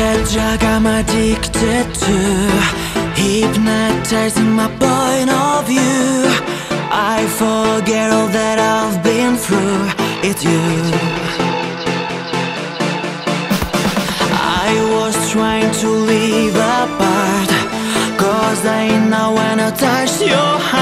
can't drug, I'm addicted to hypnotizing my point of view. I forget all that I've been through, it's you. I was trying to live apart, cause I now wanna touch your heart.